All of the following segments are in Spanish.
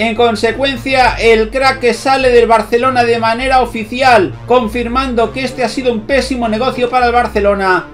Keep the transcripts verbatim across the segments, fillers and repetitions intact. En consecuencia, el crack que sale del Barcelona de manera oficial, confirmando que este ha sido un pésimo negocio para el Barcelona.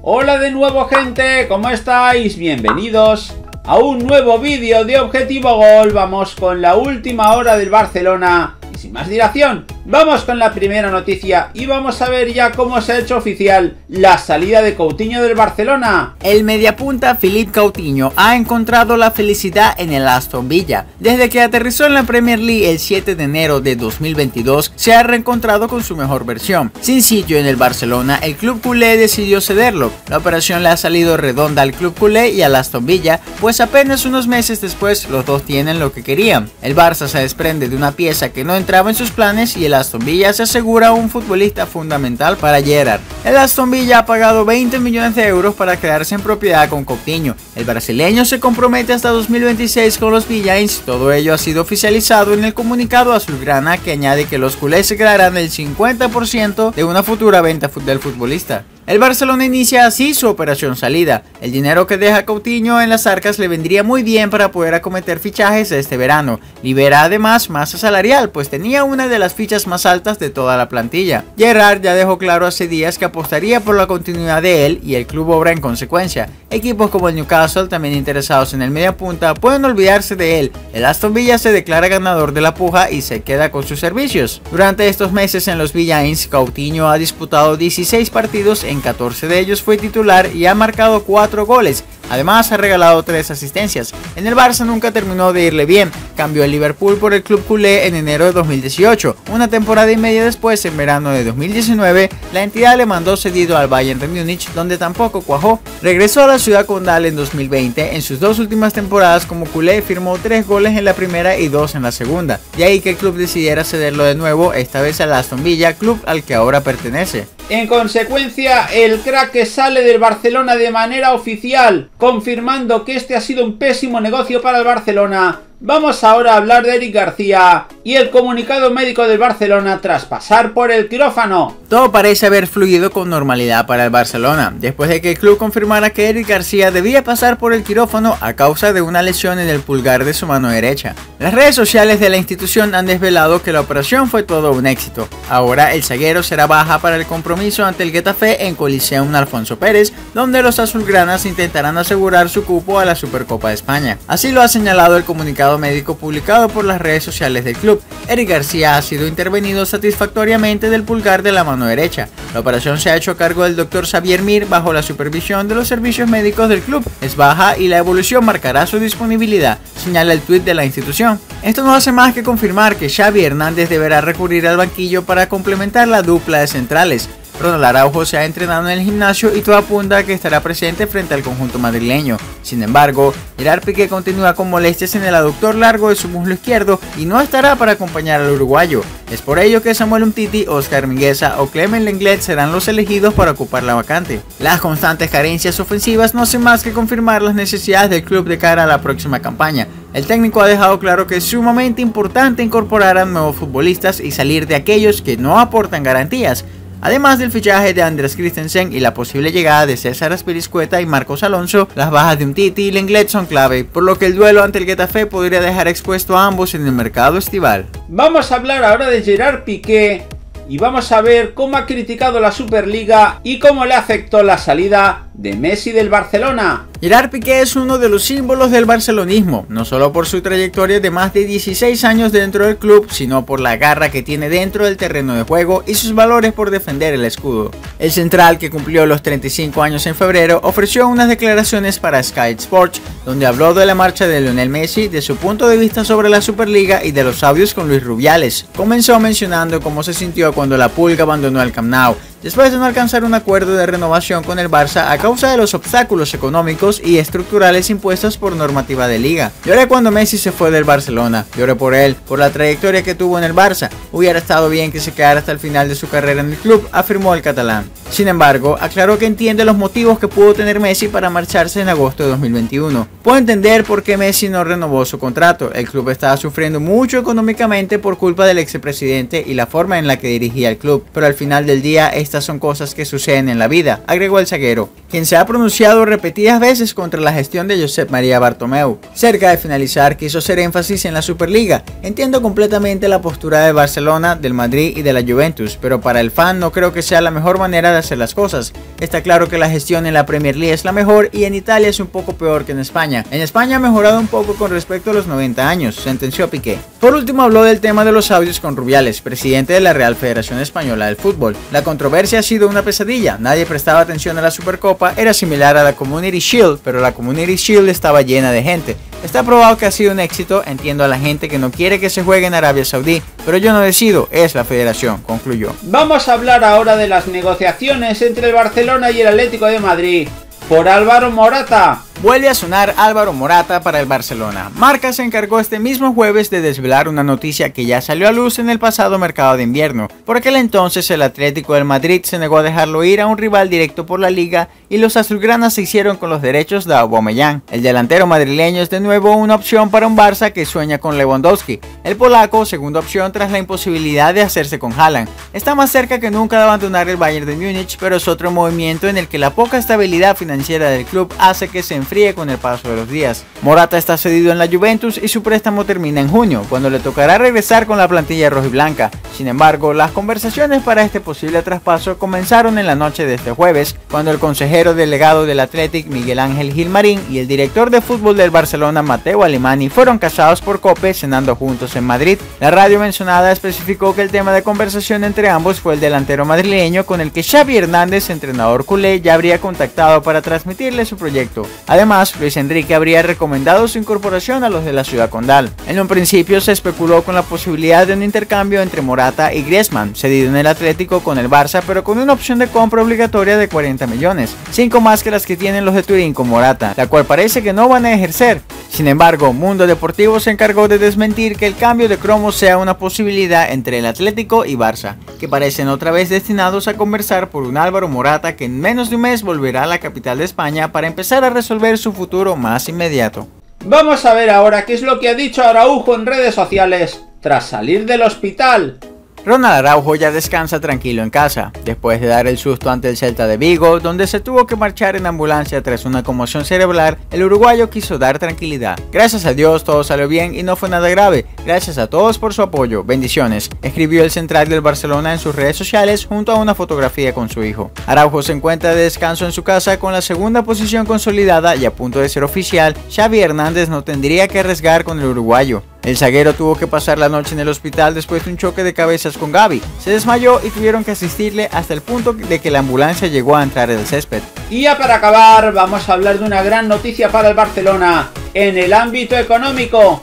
Hola de nuevo, gente, ¿cómo estáis? Bienvenidos a un nuevo vídeo de Objetivo Gol. Vamos con la última hora del Barcelona. Y sin más dilación, vamos con la primera noticia y vamos a ver ya cómo se ha hecho oficial la salida de Coutinho del Barcelona. El mediapunta Philippe Coutinho ha encontrado la felicidad en el Aston Villa. Desde que aterrizó en la Premier League el siete de enero de dos mil veintidós, se ha reencontrado con su mejor versión. Sin sitio en el Barcelona, el club culé decidió cederlo. La operación le ha salido redonda al club culé y al Aston Villa, pues apenas unos meses después los dos tienen lo que querían. El Barça se desprende de una pieza que no entraba en sus planes y el Aston Villa se asegura un futbolista fundamental para Gerrard. El Aston Villa ha pagado veinte millones de euros para quedarse en propiedad con Coutinho. El brasileño se compromete hasta dos mil veintiséis con los Villains. Todo ello ha sido oficializado en el comunicado azulgrana, que añade que los culés se quedarán el cincuenta por ciento de una futura venta del futbolista. El Barcelona inicia así su operación salida. El dinero que deja Coutinho en las arcas le vendría muy bien para poder acometer fichajes este verano. Libera además masa salarial, pues tenía una de las fichas más altas de toda la plantilla. Gerrard ya dejó claro hace días que apostaría por la continuidad de él y el club obra en consecuencia. Equipos como el Newcastle, también interesados en el mediapunta, pueden olvidarse de él. El Aston Villa se declara ganador de la puja y se queda con sus servicios. Durante estos meses en los Villains, Coutinho ha disputado dieciséis partidos, en catorce de ellos fue titular y ha marcado cuatro goles. Además ha regalado tres asistencias. En el Barça nunca terminó de irle bien. Cambió el Liverpool por el club culé en enero de dos mil dieciocho. Una temporada y media después, en verano de dos mil diecinueve, la entidad le mandó cedido al Bayern de Múnich, donde tampoco cuajó. Regresó a la ciudad condal en dos mil veinte. En sus dos últimas temporadas como culé firmó tres goles en la primera y dos en la segunda. De ahí que el club decidiera cederlo de nuevo, esta vez al Aston Villa, club al que ahora pertenece. En consecuencia, el crack que sale del Barcelona de manera oficial, confirmando que este ha sido un pésimo negocio para el Barcelona. Vamos ahora a hablar de Eric García y el comunicado médico del Barcelona tras pasar por el quirófano. Todo parece haber fluido con normalidad para el Barcelona, después de que el club confirmara que Eric García debía pasar por el quirófano a causa de una lesión en el pulgar de su mano derecha. Las redes sociales de la institución han desvelado que la operación fue todo un éxito. Ahora el zaguero será baja para el compromiso ante el Getafe en Coliseum Alfonso Pérez, donde los azulgranas intentarán asegurar su cupo a la Supercopa de España. Así lo ha señalado el comunicado médico publicado por las redes sociales del club. Eric García ha sido intervenido satisfactoriamente del pulgar de la mano derecha. La operación se ha hecho a cargo del doctor Xavier Mir bajo la supervisión de los servicios médicos del club. Es baja y la evolución marcará su disponibilidad, señala el tuit de la institución. Esto no hace más que confirmar que Xavi Hernández deberá recurrir al banquillo para complementar la dupla de centrales. Ronald Araujo se ha entrenado en el gimnasio y todo apunta a que estará presente frente al conjunto madrileño. Sin embargo, Gerard Piqué continúa con molestias en el aductor largo de su muslo izquierdo y no estará para acompañar al uruguayo. Es por ello que Samuel Umtiti, Oscar Mingueza o Clement Lenglet serán los elegidos para ocupar la vacante. Las constantes carencias ofensivas no hacen más que confirmar las necesidades del club de cara a la próxima campaña. El técnico ha dejado claro que es sumamente importante incorporar a nuevos futbolistas y salir de aquellos que no aportan garantías. Además del fichaje de Andrés Christensen y la posible llegada de César Azpilicueta y Marcos Alonso, las bajas de Umtiti y Lenglet son clave, por lo que el duelo ante el Getafe podría dejar expuesto a ambos en el mercado estival. Vamos a hablar ahora de Gerard Piqué y vamos a ver cómo ha criticado la Superliga y cómo le afectó la salida de Messi del Barcelona. Gerard Piqué es uno de los símbolos del barcelonismo, no solo por su trayectoria de más de dieciséis años dentro del club, sino por la garra que tiene dentro del terreno de juego y sus valores por defender el escudo. El central, que cumplió los treinta y cinco años en febrero, ofreció unas declaraciones para Sky Sports, donde habló de la marcha de Lionel Messi, de su punto de vista sobre la Superliga y de los audios con Luis Rubiales. Comenzó mencionando cómo se sintió cuando la Pulga abandonó el Camp Nou, después de no alcanzar un acuerdo de renovación con el Barça a causa de los obstáculos económicos y estructurales impuestos por normativa de liga. Lloré cuando Messi se fue del Barcelona, lloré por él, por la trayectoria que tuvo en el Barça. Hubiera estado bien que se quedara hasta el final de su carrera en el club, afirmó el catalán. Sin embargo, aclaró que entiende los motivos que pudo tener Messi para marcharse en agosto de dos mil veintiuno. Puedo entender por qué Messi no renovó su contrato. El club estaba sufriendo mucho económicamente por culpa del expresidente y la forma en la que dirigía el club, pero al final del día estas son cosas que suceden en la vida, agregó el zaguero, quien se ha pronunciado repetidas veces contra la gestión de Josep María Bartomeu. Cerca de finalizar, quiso hacer énfasis en la Superliga. Entiendo completamente la postura de Barcelona, del Madrid y de la Juventus, pero para el fan no creo que sea la mejor manera de hacer las cosas. Está claro que la gestión en la Premier League es la mejor y en Italia es un poco peor que en España. En España ha mejorado un poco con respecto a los noventa años, sentenció Piqué. Por último, habló del tema de los audios con Rubiales, presidente de la Real Federación Española del Fútbol. La controversia ha sido una pesadilla, nadie prestaba atención a la Supercopa, era similar a la Community Shield, pero la Community Shield estaba llena de gente. Está probado que ha sido un éxito, entiendo a la gente que no quiere que se juegue en Arabia Saudí, pero yo no decido, es la federación, concluyó. Vamos a hablar ahora de las negociaciones entre el Barcelona y el Atlético de Madrid por Álvaro Morata. Vuelve a sonar Álvaro Morata para el Barcelona. Marca se encargó este mismo jueves de desvelar una noticia que ya salió a luz en el pasado mercado de invierno. Por aquel entonces el Atlético del Madrid se negó a dejarlo ir a un rival directo por la liga y los azulgranas se hicieron con los derechos de Aubameyang. El delantero madrileño es de nuevo una opción para un Barça que sueña con Lewandowski. El polaco, segunda opción tras la imposibilidad de hacerse con Haaland. Está más cerca que nunca de abandonar el Bayern de Múnich, pero es otro movimiento en el que la poca estabilidad financiera del club hace que se enfrente fríe con el paso de los días. Morata está cedido en la Juventus y su préstamo termina en junio, cuando le tocará regresar con la plantilla rojiblanca. Sin embargo, las conversaciones para este posible traspaso comenzaron en la noche de este jueves, cuando el consejero delegado del Athletic, Miguel Ángel Gil Marín, y el director de fútbol del Barcelona, Mateo Alemany, fueron casados por COPE cenando juntos en Madrid. La radio mencionada especificó que el tema de conversación entre ambos fue el delantero madrileño con el que Xavi Hernández, entrenador culé, ya habría contactado para transmitirle su proyecto. Además, Luis Enrique habría recomendado su incorporación a los de la ciudad condal. En un principio se especuló con la posibilidad de un intercambio entre Morata y Griezmann, cedido en el Atlético con el Barça, pero con una opción de compra obligatoria de cuarenta millones, cinco más que las que tienen los de Turín con Morata, la cual parece que no van a ejercer. Sin embargo, Mundo Deportivo se encargó de desmentir que el cambio de cromo sea una posibilidad entre el Atlético y Barça, que parecen otra vez destinados a conversar por un Álvaro Morata que en menos de un mes volverá a la capital de España para empezar a resolver su futuro más inmediato. Vamos a ver ahora qué es lo que ha dicho Araujo en redes sociales tras salir del hospital. Ronald Araujo ya descansa tranquilo en casa, después de dar el susto ante el Celta de Vigo, donde se tuvo que marchar en ambulancia tras una conmoción cerebral. El uruguayo quiso dar tranquilidad. Gracias a Dios todo salió bien y no fue nada grave, gracias a todos por su apoyo, bendiciones, escribió el central del Barcelona en sus redes sociales junto a una fotografía con su hijo. Araujo se encuentra de descanso en su casa con la segunda posición consolidada y a punto de ser oficial. Xavi Hernández no tendría que arriesgar con el uruguayo. El zaguero tuvo que pasar la noche en el hospital después de un choque de cabezas con Gavi. Se desmayó y tuvieron que asistirle hasta el punto de que la ambulancia llegó a entrar en el césped. Y ya para acabar, vamos a hablar de una gran noticia para el Barcelona en el ámbito económico.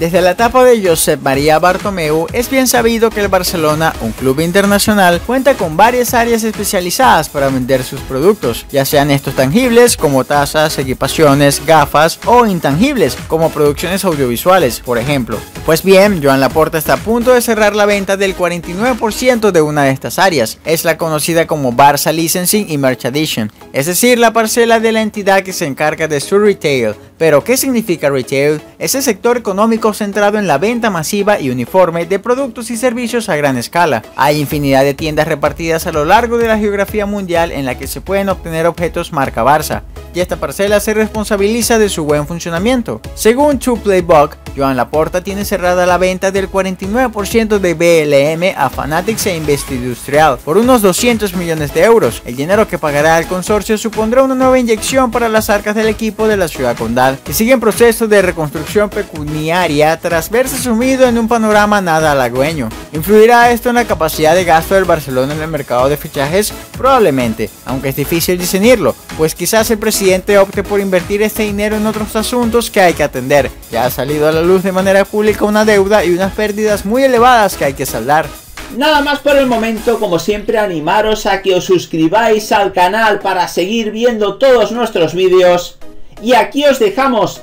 Desde la etapa de Josep María Bartomeu es bien sabido que el Barcelona, un club internacional, cuenta con varias áreas especializadas para vender sus productos, ya sean estos tangibles como tazas, equipaciones, gafas o intangibles como producciones audiovisuales, por ejemplo. Pues bien, Joan Laporta está a punto de cerrar la venta del cuarenta y nueve por ciento de una de estas áreas. Es la conocida como Barça Licensing y Merchandising, es decir, la parcela de la entidad que se encarga de su retail. Pero ¿qué significa retail? Es el sector económico centrado en la venta masiva y uniforme de productos y servicios a gran escala. Hay infinidad de tiendas repartidas a lo largo de la geografía mundial en la que se pueden obtener objetos marca Barça, y esta parcela se responsabiliza de su buen funcionamiento. Según Two Play Buck, Joan Laporta tiene cerrada la venta del cuarenta y nueve por ciento de B L M a Fanatics e Invest Industrial por unos doscientos millones de euros. El dinero que pagará el consorcio supondrá una nueva inyección para las arcas del equipo de la ciudad condal, que sigue en proceso de reconstrucción pecuniaria tras verse sumido en un panorama nada halagüeño. ¿Influirá esto en la capacidad de gasto del Barcelona en el mercado de fichajes? Probablemente, aunque es difícil discernirlo, pues quizás el presidente opte por invertir este dinero en otros asuntos que hay que atender. Ya ha salido a la luz de manera pública una deuda y unas pérdidas muy elevadas que hay que saldar. Nada más por el momento, como siempre animaros a que os suscribáis al canal para seguir viendo todos nuestros vídeos. Y aquí os dejamos